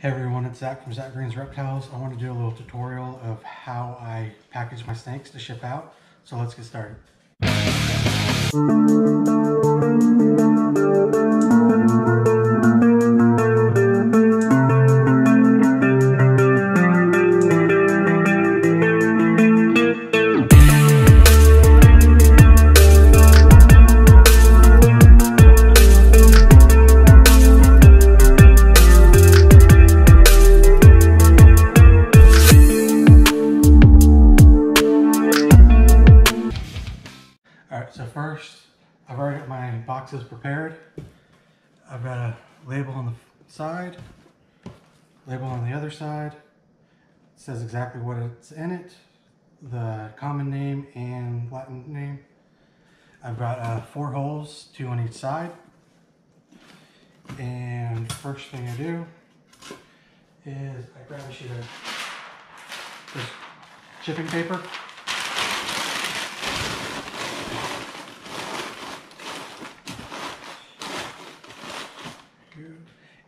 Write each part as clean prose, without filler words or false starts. Hey everyone, it's Zack from Zack Green's Reptiles. I want to do a little tutorial of how I package my snakes to ship out. So let's get started. I've already got my boxes prepared. I've got a label on the side, label on the other side. It says exactly what it's in it, the common name and Latin name. I've got 4 holes, 2 on each side. And first thing I do is I grab a sheet of this shipping paper.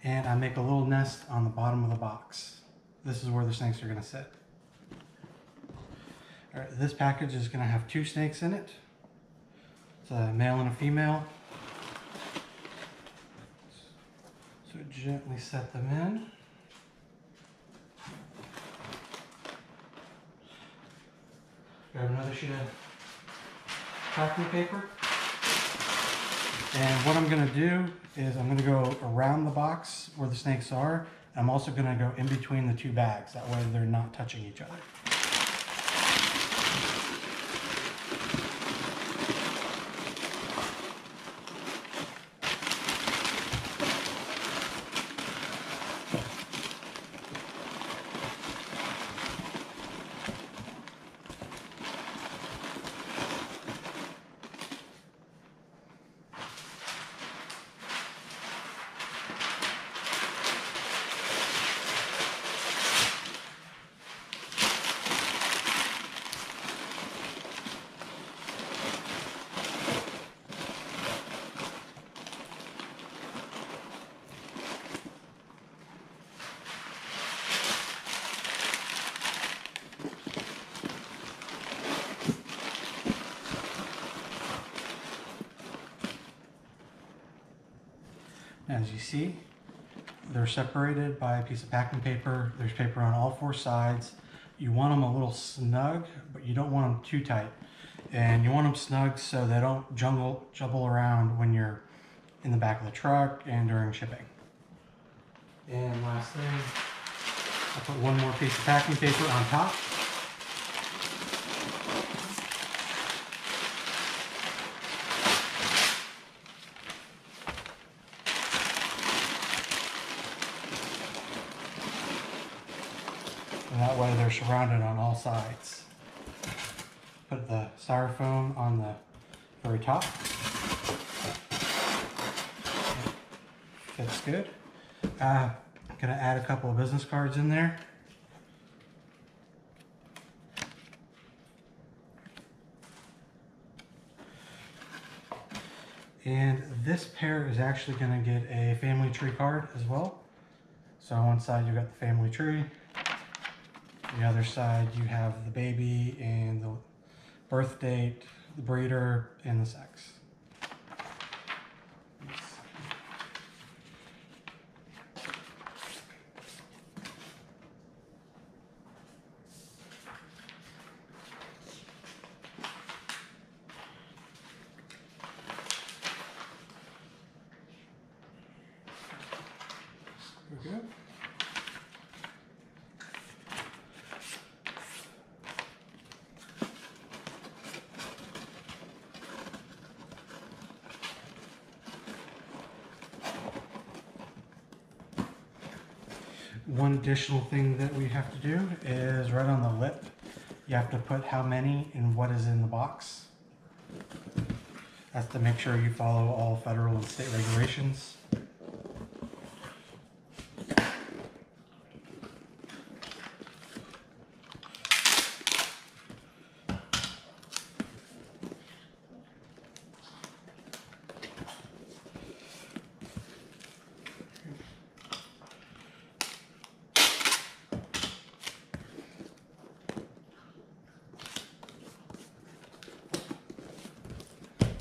And I make a little nest on the bottom of the box. This is where the snakes are going to sit. All right, this package is going to have 2 snakes in it. It's a male and a female. So gently set them in. Grab another sheet of packing paper. And what I'm going to do is I'm going to go around the box where the snakes are. I'm also going to go in between the 2 bags. That way they're not touching each other. As you see, they're separated by a piece of packing paper. There's paper on all 4 sides. You want them a little snug, but you don't want them too tight. And you want them snug so they don't jumble around when you're in the back of the truck and during shipping. And last thing, I put 1 more piece of packing paper on top. And that way they're surrounded on all sides. Put the styrofoam on the very top. Fits good. I'm gonna add a couple of business cards in there. And this pair is actually gonna get a family tree card as well. So on one side you've got the family tree. The other side you have the baby and the birth date, the breeder, and the sex. There we go. One additional thing that we have to do is right on the lip, you have to put how many and what is in the box. That's to make sure you follow all federal and state regulations.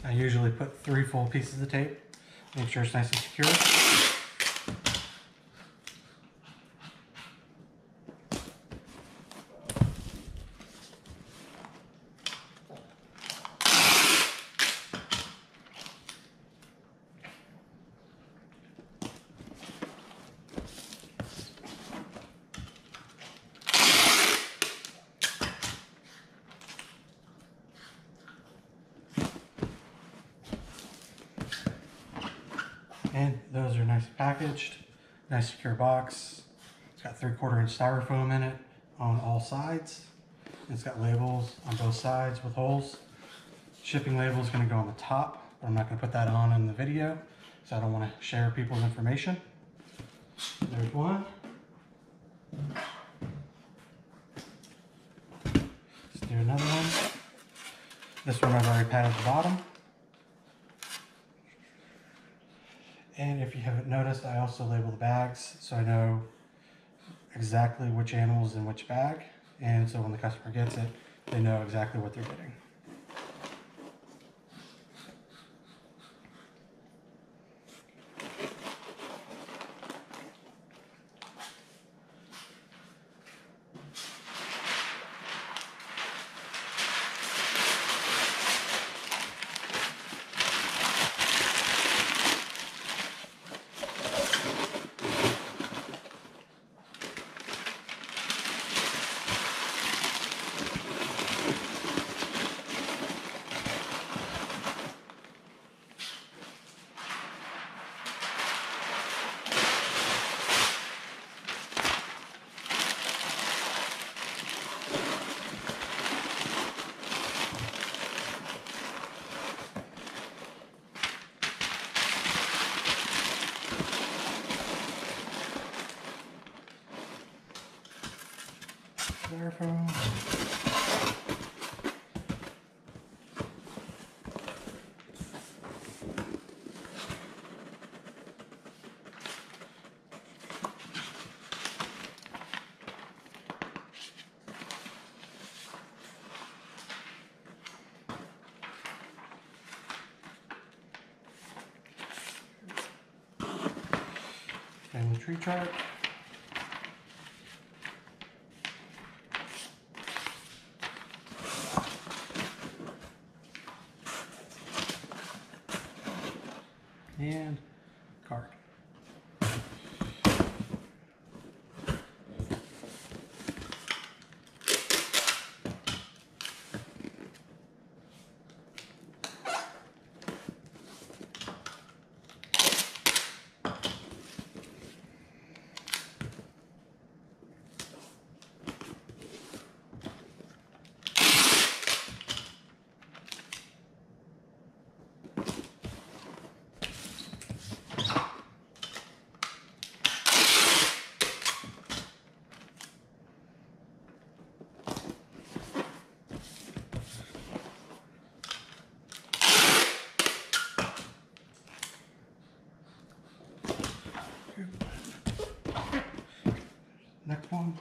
I usually put 3 full pieces of tape, make sure it's nice and secure. And those are nice packaged, nice secure box. It's got 3/4 inch styrofoam in it on all sides. It's got labels on both sides with holes. Shipping label is going to go on the top, but I'm not going to put that on in the video because I don't want to share people's information. There's one. Let's do another one. This one I've already padded the bottom. And if you haven't noticed, I also label the bags so I know exactly which animal is in which bag. And so when the customer gets it, they know exactly what they're getting. Family tree chart. And card. Next one.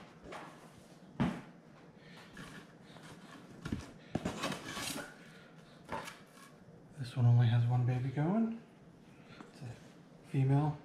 This one only has one baby going. It's a female.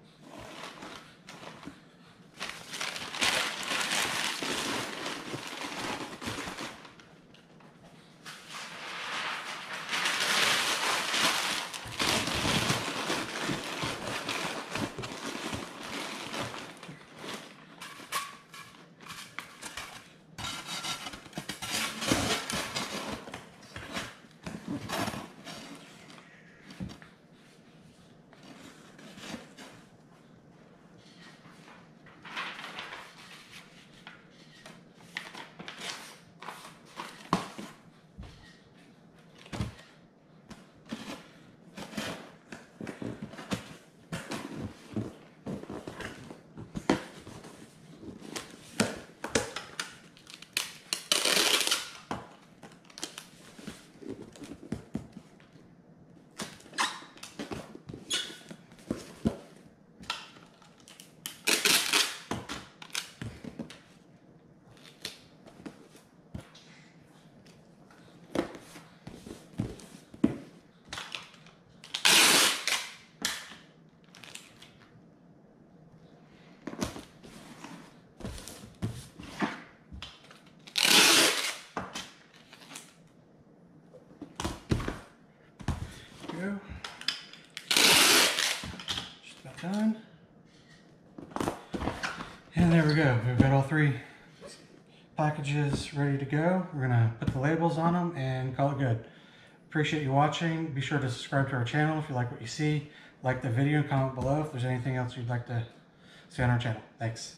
go. Just about done. And there we go. We've got all three packages ready to go. We're gonna put the labels on them and call it good. Appreciate you watching. Be sure to subscribe to our channel if you like what you see. Like the video and comment below if there's anything else you'd like to see on our channel. Thanks.